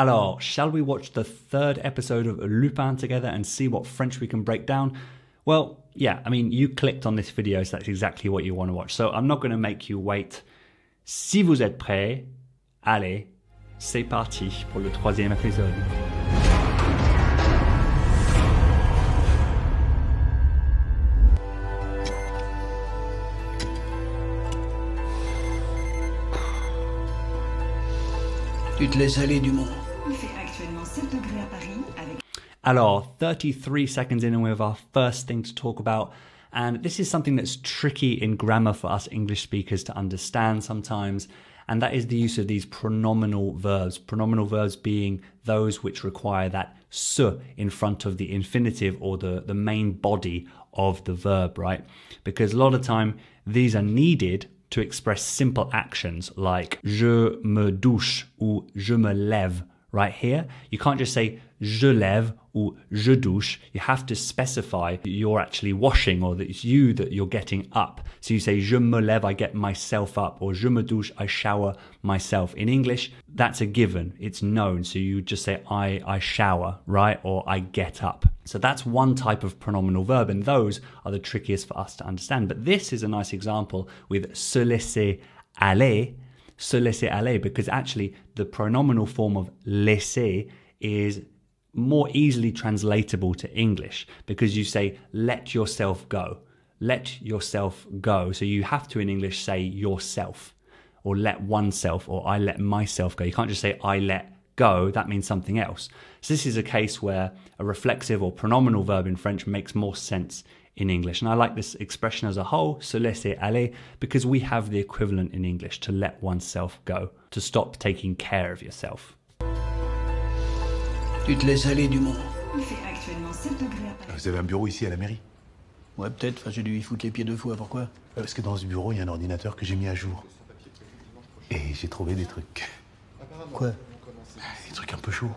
Alors, shall we watch the third episode of Lupin together and see what French we can break down? Well, yeah, I mean, you clicked on this video, so that's exactly what you want to watch. So I'm not going to make you wait. Si vous êtes prêts, allez, c'est parti pour le troisième épisode. Tu te laisses aller, Dumont. Il fait actuellement 7 degrés à Paris avec... Alors, 33 seconds in and we have our first thing to talk about. And this is something that's tricky in grammar for us English speakers to understand sometimes. And that is the use of these pronominal verbs. Pronominal verbs being those which require that se in front of the infinitive or the main body of the verb, right? Because a lot of time these are needed to express simple actions like je me douche or je me lève. Right here, you can't just say je lève or je douche. You have to specify that you're actually washing or that it's you that you're getting up. So you say je me lève, I get myself up, or je me douche, I shower myself. In English, that's a given. It's known. So you just say I shower, right? Or I get up. So that's one type of pronominal verb, and those are the trickiest for us to understand. But this is a nice example with se laisser aller. Se laisser aller, because actually the pronominal form of laisser is more easily translatable to English because you say let yourself go, let yourself go. So you have to in English say yourself or let oneself or I let myself go. You can't just say I let go, that means something else. So this is a case where a reflexive or pronominal verb in French makes more sense in English. And I like this expression as a whole, se laisser aller, because we have the equivalent in English to let oneself go, to stop taking care of yourself. Tu te laisses aller, Dumont. Il fait actuellement 7 degrés à Paris. Vous avez un bureau ici à la mairie? Ouais, peut-être. Enfin, j'ai dû y foutre les pieds 2 fois. Pourquoi? Parce que dans ce bureau, il y a un ordinateur que j'ai mis à jour. Et j'ai trouvé des trucs. Quoi? Des trucs un peu chauds.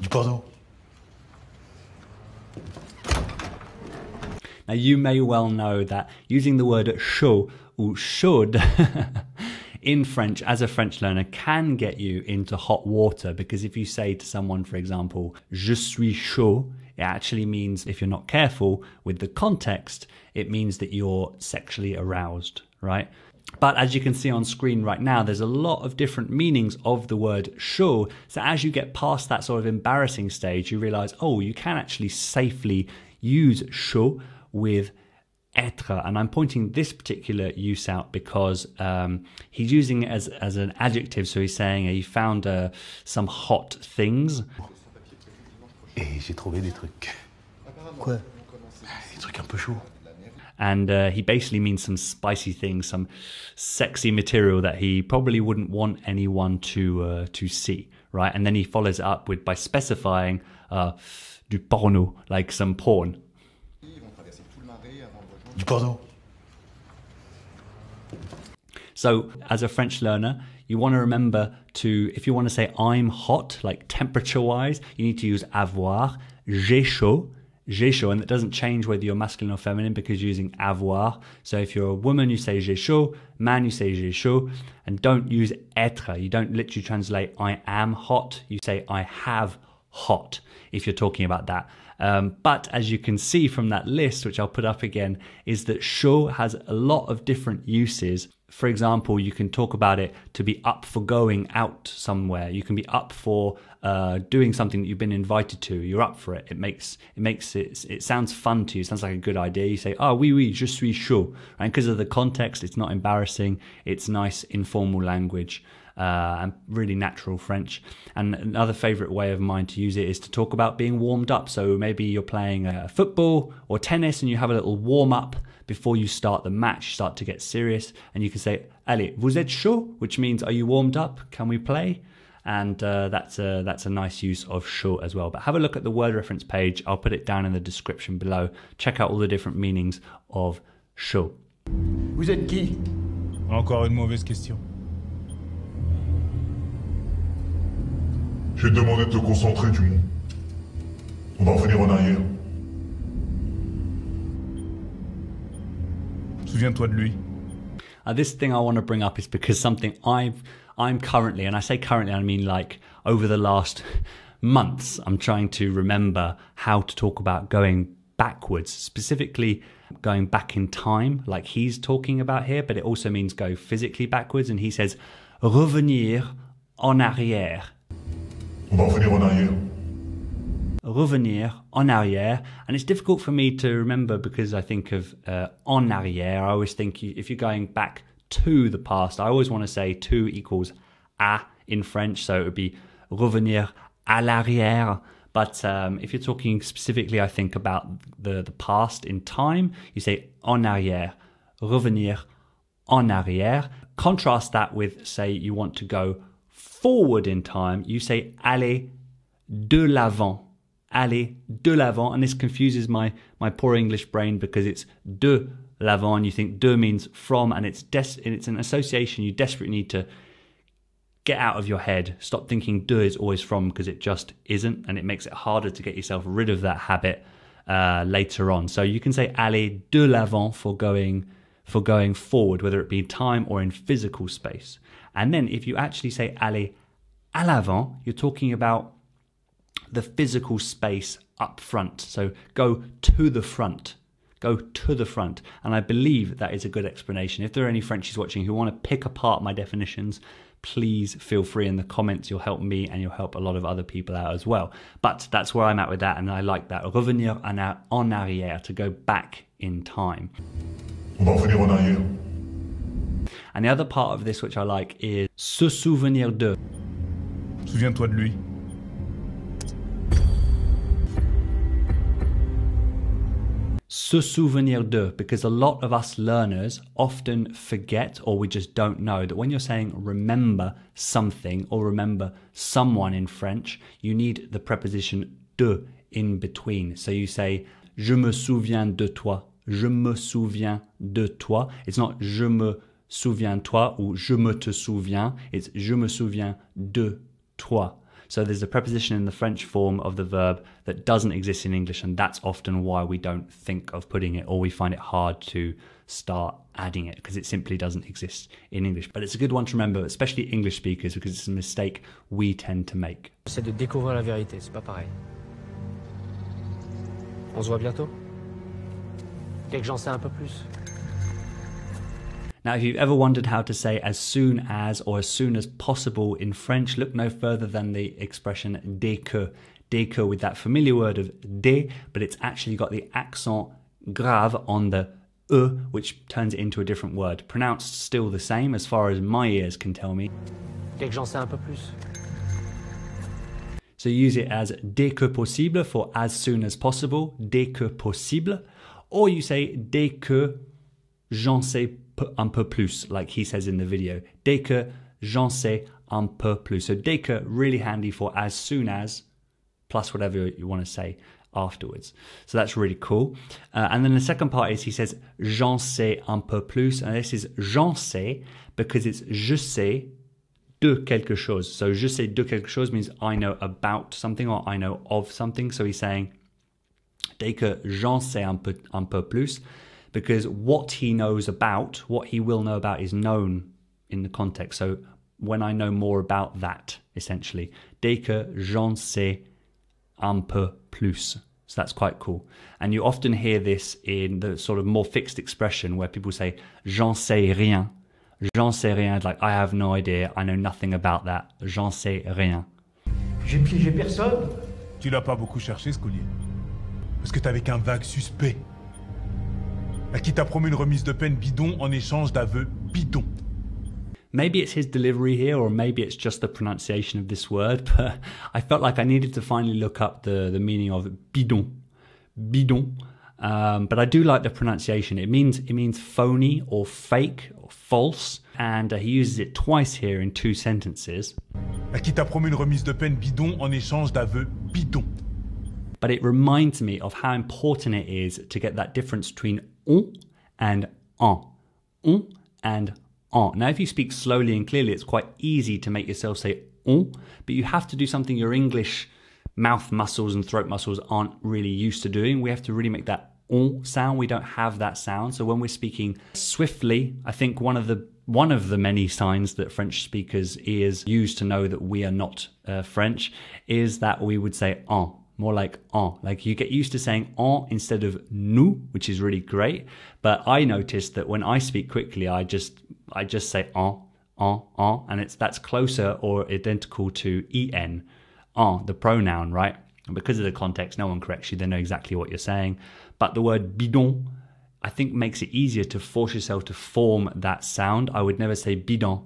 Du porno. Now, you may well know that using the word chaud or chaud in French as a French learner can get you into hot water, because if you say to someone, for example, je suis chaud, it actually means, if you're not careful with the context, it means that you're sexually aroused, right? But as you can see on screen right now, there's a lot of different meanings of the word chaud. So as you get past that sort of embarrassing stage, you realize, oh, you can actually safely use chaud with être. And I'm pointing this particular use out because he's using it as an adjective. So he's saying he found some hot things. Et j'ai trouvé des trucs. Quoi? Des trucs un peu chauds. And he basically means some spicy things, some sexy material that he probably wouldn't want anyone to see, right? And then he follows it up with by specifying du porno, like some porn. Du porno. So as a French learner, you want to remember to, if you want to say I'm hot, like temperature-wise, you need to use avoir, j'ai chaud, and that doesn't change whether you're masculine or feminine because you're using avoir. So if you're a woman, you say j'ai chaud, man, you say j'ai chaud, and don't use être. You don't literally translate I am hot, you say I have hot if you're talking about that. But as you can see from that list, which I'll put up again, is that chaud has a lot of different uses. For example, you can talk about it to be up for going out somewhere. You can be up for doing something that you've been invited to. You're up for it. It sounds fun to you. It sounds like a good idea. You say, oh, oui, oui, je suis chaud. And because of the context, it's not embarrassing. It's nice, informal language. And really natural French. And another favorite way of mine to use it is to talk about being warmed up. So maybe you're playing football or tennis and you have a little warm up before you start the match, you start to get serious, and you can say, allez, vous êtes chaud? Which means, are you warmed up? Can we play? And that's a nice use of chaud as well. But have a look at the word reference page. I'll put it down in the description below. Check out all the different meanings of chaud. Vous êtes qui? Encore une mauvaise question. J'ai demandé de te concentrer, Dumont. On va revenir en arrière. Souviens-toi de lui. This thing I want to bring up is because something I've I'm currently, and I say currently, I mean like over the last months, I'm trying to remember how to talk about going backwards, specifically going back in time, like he's talking about here, but it also means go physically backwards. And he says, revenir en arrière. On va revenir en arrière. Revenir en arrière, and it's difficult for me to remember because I think of en arrière. I always think if you're going back to the past, I always want to say to equals à in French, so it would be revenir à l'arrière. But if you're talking specifically, I think about the past in time, you say en arrière, revenir en arrière. Contrast that with, say, you want to go forward in time, you say aller de l'avant. Aller de l'avant, and this confuses my poor English brain because it's de l'avant, and you think de means from, and it's an association you desperately need to get out of your head. Stop thinking de is always from because it just isn't, and it makes it harder to get yourself rid of that habit later on. So you can say aller de l'avant for going forward, whether it be in time or in physical space. And then if you actually say aller à l'avant, you're talking about the physical space up front. So go to the front, go to the front. And I believe that is a good explanation. If there are any Frenchies watching who want to pick apart my definitions, please feel free in the comments. You'll help me and you'll help a lot of other people out as well. But that's where I'm at with that. And I like that. Revenir en arrière, to go back in time. Revenir en arrière. And the other part of this which I like is se souvenir de. Souviens-toi de lui. Se souvenir de, because a lot of us learners often forget, or we just don't know, that when you're saying remember something or remember someone in French, you need the preposition de in between. So you say, je me souviens de toi, je me souviens de toi. It's not je me souviens toi or je me te souviens, it's je me souviens de toi. So there's a preposition in the French form of the verb that doesn't exist in English, and that's often why we don't think of putting it, or we find it hard to start adding it because it simply doesn't exist in English. But it's a good one to remember, especially English speakers, because it's a mistake we tend to make. C'est de découvrir la vérité, c'est pas pareil. On se voit bientôt. Quelque j'en sais un peu plus. Now, if you've ever wondered how to say as soon as or as soon as possible in French, look no further than the expression dès que with that familiar word of dès, but it's actually got the accent grave on the e, which turns it into a different word. Pronounced still the same as far as my ears can tell me. Dès que j'en sais un peu plus. So use it as dès que possible for as soon as possible, dès que possible, or you say dès que j'en sais un peu plus, like he says in the video. Dès que j'en sais un peu plus. So dès que, really handy for as soon as, plus whatever you want to say afterwards. So that's really cool. And then the second part is he says, j'en sais un peu plus. And this is j'en sais because it's je sais de quelque chose. So je sais de quelque chose means I know about something or I know of something. So he's saying, dès que j'en sais un peu plus, because what he knows about, what he will know about is known in the context. So when I know more about that, essentially. Dès que j'en sais un peu plus. So that's quite cool. And you often hear this in the sort of more fixed expression where people say, j'en sais rien. J'en sais rien, like I have no idea, I know nothing about that. J'en sais rien. J'ai piégé personne. Tu l'as pas beaucoup cherché, ce collier. Parce que t'es avec un vague suspect. Qui t'a promis une remise de peine bidon en échange d'aveux bidon. Maybe it's his delivery here, or maybe it's just the pronunciation of this word, but I felt like I needed to finally look up the meaning of bidon. Bidon. But I do like the pronunciation. It means phony or fake or false, and he uses it twice here in two sentences. Qui t'a promis une remise de peine bidon en échange d'aveux bidon. But it reminds me of how important it is to get that difference between on and en. On and en. Now, if you speak slowly and clearly, it's quite easy to make yourself say on, but you have to do something your English mouth muscles and throat muscles aren't really used to doing. We have to really make that on sound. We don't have that sound. So when we're speaking swiftly, I think one of the one of the many signs that French speakers' ears use to know that we are not French is that we would say en, more like en. Like you get used to saying en instead of nous, which is really great. But I noticed that when I speak quickly, I just say en, and that's closer or identical to en, en, the pronoun, right? And because of the context, no one corrects you. They know exactly what you're saying. But the word bidon, I think, makes it easier to force yourself to form that sound. I would never say bidon,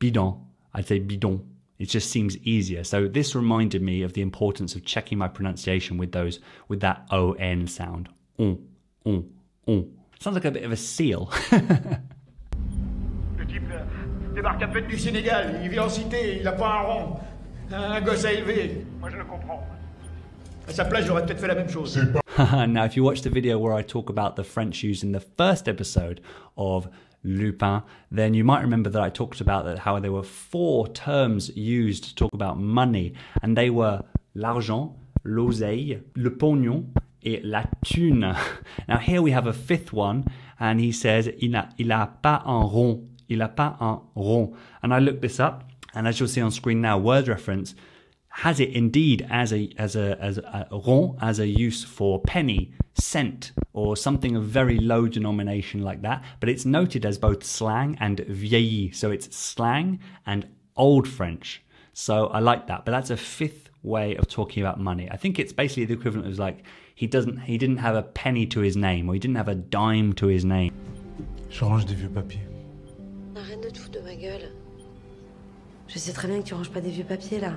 bidon. I'd say bidon. It just seems easier. So this reminded me of the importance of checking my pronunciation with that on sound. On, on, on. Sounds like a bit of a seal. Le type débarque à peine du Sénégal. Il vit en cité. Il a pas un rond. Un gosse à élever. Moi, je le comprends. À sa place, j'aurais peut-être fait la même chose. Now, if you watch the video where I talk about the French use in the first episode of Lupin, then you might remember that I talked about that how there were 4 terms used to talk about money, and they were l'argent, l'oseille, le pognon, et la thune. Now here we have a 5th one, and he says il a pas un rond, il a pas un rond. And I looked this up, and as you'll see on screen now, WordReference has it indeed as a rond, as a use for penny, cent, or something of very low denomination like that. But it's noted as both slang and vieilli, so it's slang and old French. So I like that. But that's a 5th way of talking about money. I think it's basically the equivalent of like he didn't have a penny to his name, or he didn't have a dime to his name. Je range des vieux papiers. Arrête de te foutre de ma gueule. Je sais très bien que tu ranges pas des vieux papiers là.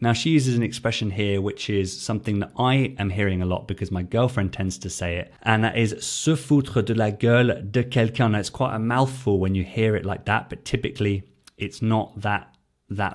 Now she uses an expression here which is something that I am hearing a lot because my girlfriend tends to say it, and that is se foutre de la gueule de quelqu'un. Now, it's quite a mouthful when you hear it like that, but typically it's not that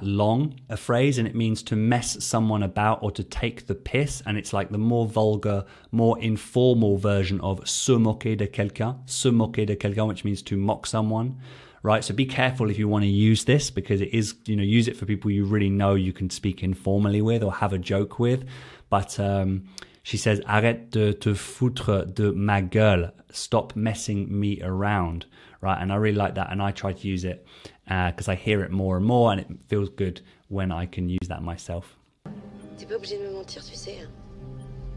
long a phrase, and it means to mess someone about or to take the piss, and it's like the more vulgar, more informal version of se moquer de quelqu'un, which means to mock someone. Right, so be careful if you want to use this, because it is, you know, use it for people you really know you can speak informally with or have a joke with. But she says, arrête de te foutre de ma gueule. Stop messing me around. Right, and I really like that, and I try to use it because I hear it more and more, and it feels good when I can use that myself. T'es pas obligé de me mentir, tu sais.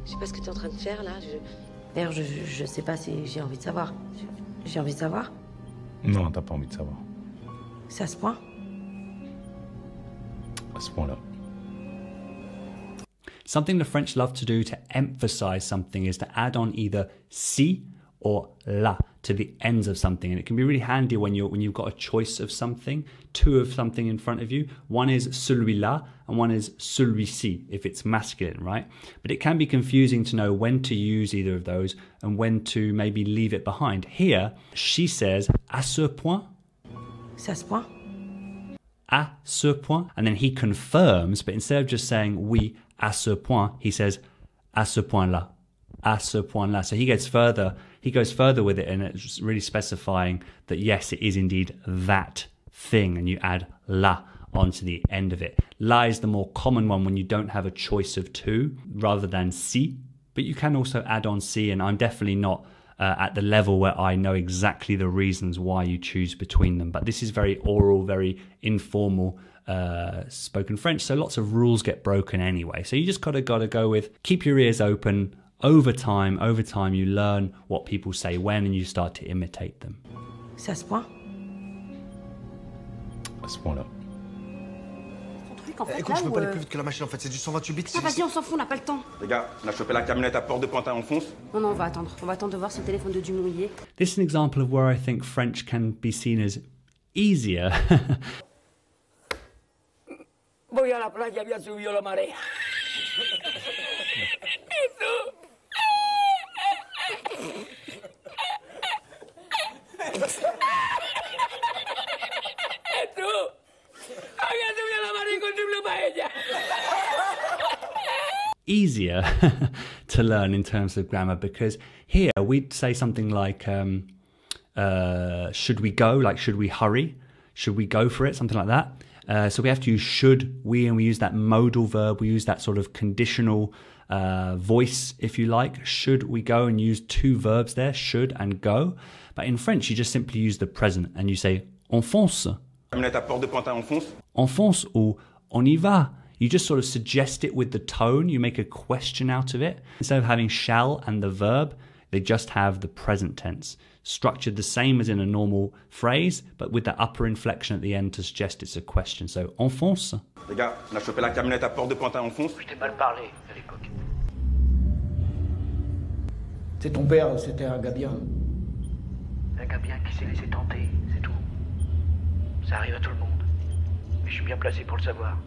Je sais pas ce que t'es en train de faire là. D'ailleurs, je sais pas si j'ai envie de savoir. J'ai envie de savoir. Non, t'as pas envie de savoir. C'est à ce point? À ce point-là. Something the French love to do to emphasize something is to add on either si or la to the ends of something, and it can be really handy when you've got a choice of something, 2 of something in front of you. One is celui-là and one is celui-ci if it's masculine, right? But it can be confusing to know when to use either of those and when to maybe leave it behind. Here she says à ce point. C'est à ce point. À ce point, and then he confirms, but instead of just saying oui à ce point, he says à ce point-là. À ce point-là. So he gets further. He goes further with it, and it's really specifying that yes, it is indeed that thing, and you add la onto the end of it. La is the more common one when you don't have a choice of 2, rather than si, but you can also add on si, and I'm definitely not at the level where I know exactly the reasons why you choose between them, but this is very oral, very informal spoken French, so lots of rules get broken anyway. So you just gotta go with, keep your ears open. Over time, you learn what people say when, and you start to imitate them. C'est à ce point? À ce point-là. Écoute, je peux pas aller plus vite que la machine, en fait, c'est du 128 bits. Ah, vas-y, on s'en fout, on n'a pas le temps. Les gars, on a chopé la camionnette à Port de Pantin, on fonce. Non, on va attendre de voir sur le téléphone de Dumouriez. This is an example of where I think French can be seen as easier. Voy a la playa, había subido la marea. Easier to learn in terms of grammar, because here we'd say something like should we go, like should we hurry, should we go for it, something like that. So we have to use should we, and we use that modal verb, we use that sort of conditional voice, if you like. Should we go, and use two verbs there, should and go. But in French, you just simply use the present and you say on fonce. Comme à Port de Pantin, on fonce. On fonce ou on y va. You just sort of suggest it with the tone. You make a question out of it. Instead of having shall and the verb, they just have the present tense, structured the same as in a normal phrase, but with the upper inflection at the end to suggest it's a question. So, on fonce. Les gars, on a chopé la camionnette à Port de Pantin, on fonce. Je t'ai mal parlé à l'époque. C'est ton père, c'était un gars bien. Un gars bien qui s'est laissé tenter, c'est tout. Ça arrive à tout le monde. Mais je suis bien placé pour le savoir.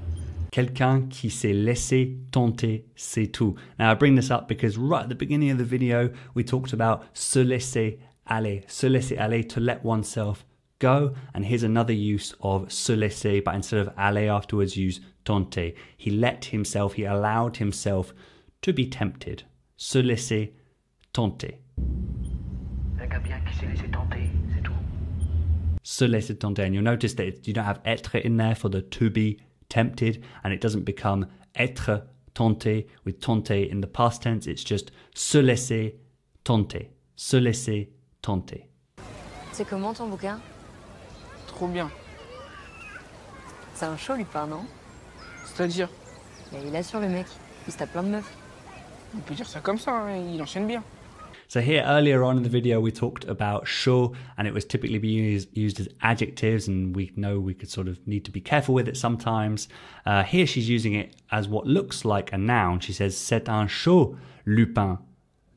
Quelqu'un qui s'est laissé tenter, c'est tout. Now I bring this up because right at the beginning of the video, we talked about se laisser aller, to let oneself go. And here's another use of se laisser, but instead of aller afterwards, use tenter. He let himself, he allowed himself to be tempted. Se laisser tenter. Un gars bien qui s'est laissé tenter, c'est tout. Se laisser tenter. And you'll notice that you don't have être in there for the to be tempted, and it doesn't become être tenté with tenté in the past tense. It's just se laisser tenter. Se laisser tenter. C'est comment ton bouquin? Trop bien. C'est un chaud Lupin, non? C'est-à-dire? Il assure le mec. Il se tape plein de meufs. On peut dire ça comme ça, hein? Il enchaîne bien. So here earlier on in the video we talked about chaud, and it was typically used as adjectives, and we know we could sort of need to be careful with it sometimes. Here she's using it as what looks like a noun. She says c'est un chaud Lupin,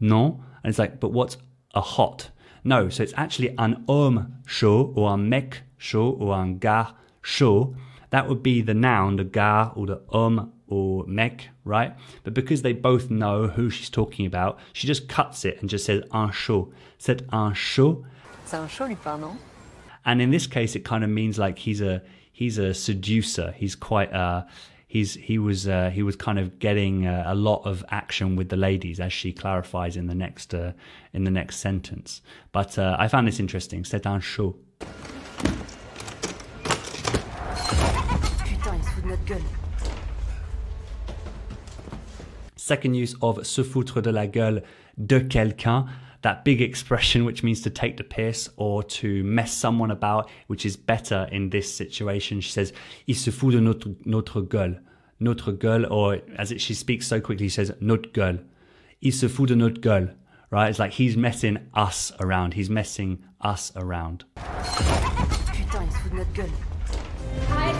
non? And it's like, but what's a hot? No, so it's actually un homme chaud or un mec chaud or un gars chaud. That would be the noun, the gars or the homme or mec, right? But because they both know who she's talking about, she just cuts it and just says un chaud. C'est un chaud. C'est un chaud Lupin, non? And in this case, it kind of means like he's a seducer. He's quite he was kind of getting a lot of action with the ladies, as she clarifies in the next sentence. But I found this interesting. C'est un chaud. Putain, il se fout de notre gueule. Second use of se foutre de la gueule de quelqu'un, that big expression which means to take the piss or to mess someone about, which is better in this situation. She says, il se fout de notre gueule. Notre gueule, or as she speaks so quickly, she says, notre gueule. Il se fout de notre gueule, right? It's like he's messing us around. He's messing us around. Putain, il se fout de notre gueule. Arrête.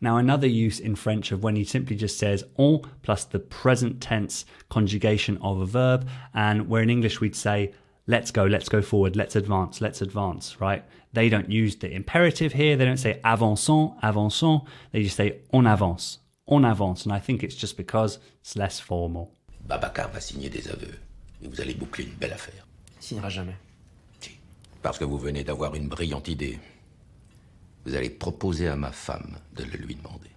Now, another use in French of when he simply just says on plus the present tense conjugation of a verb, and where in English we'd say, let's go forward, let's advance, right? They don't use the imperative here. They don't say avançons, avançons. They just say on avance, and I think it's just because it's less formal. Babacar va signer des aveux, et vous allez boucler une belle affaire. Il signera jamais. Si, parce que vous venez d'avoir une brillante idée. Vous allez proposer à ma femme de le lui demander.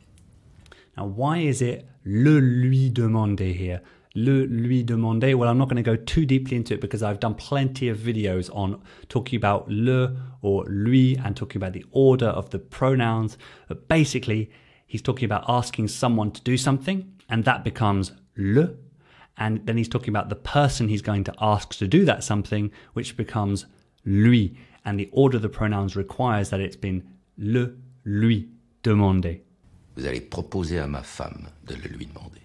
Now, why is it le lui demander here? Le lui demander. Well, I'm not going to go too deeply into it because I've done plenty of videos on talking about le or lui and talking about the order of the pronouns. But basically, he's talking about asking someone to do something, and that becomes le. And then he's talking about the person he's going to ask to do that something, which becomes lui. And the order of the pronouns requires that it's been le lui demander. Vous allez proposer à ma femme de le lui demander.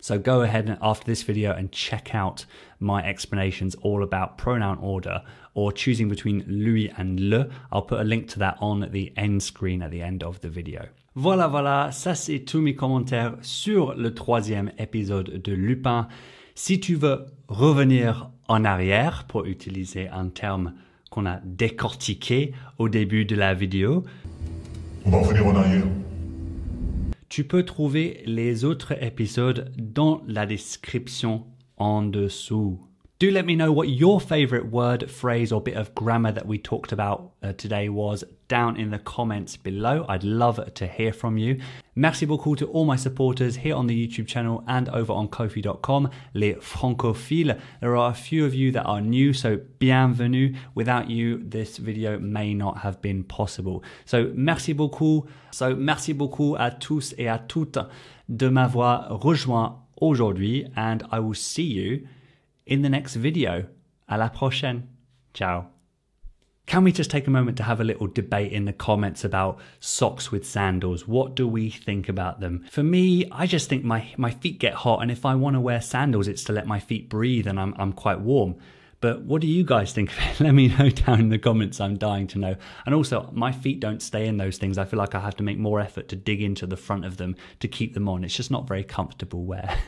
So go ahead and after this video and check out my explanations all about pronoun order or choosing between lui and le. I'll put a link to that on the end screen at the end of the video. Voilà, voilà, ça c'est tous mes commentaires sur le troisième épisode de Lupin. Si tu veux revenir en arrière pour utiliser un terme qu'on a décortiqué au début de la vidéo. On va revenir en arrière. Tu peux trouver les autres épisodes dans la description en dessous. Do let me know what your favorite word, phrase, or bit of grammar that we talked about today was down in the comments below. I'd love to hear from you. Merci beaucoup to all my supporters here on the YouTube channel and over on Ko-fi.com, Les Francophiles. There are a few of you that are new, so bienvenue. Without you, this video may not have been possible. So merci beaucoup. So merci beaucoup à tous et à toutes de m'avoir rejoint aujourd'hui, and I will see you in the next video. À la prochaine. Ciao. Can we just take a moment to have a little debate in the comments about socks with sandals? What do we think about them? For me, I just think my feet get hot, and if I want to wear sandals, it's to let my feet breathe, and I'm quite warm. But what do you guys think of it? Let me know down in the comments. I'm dying to know. And also, my feet don't stay in those things. I feel like I have to make more effort to dig into the front of them to keep them on. It's just not very comfortable wear.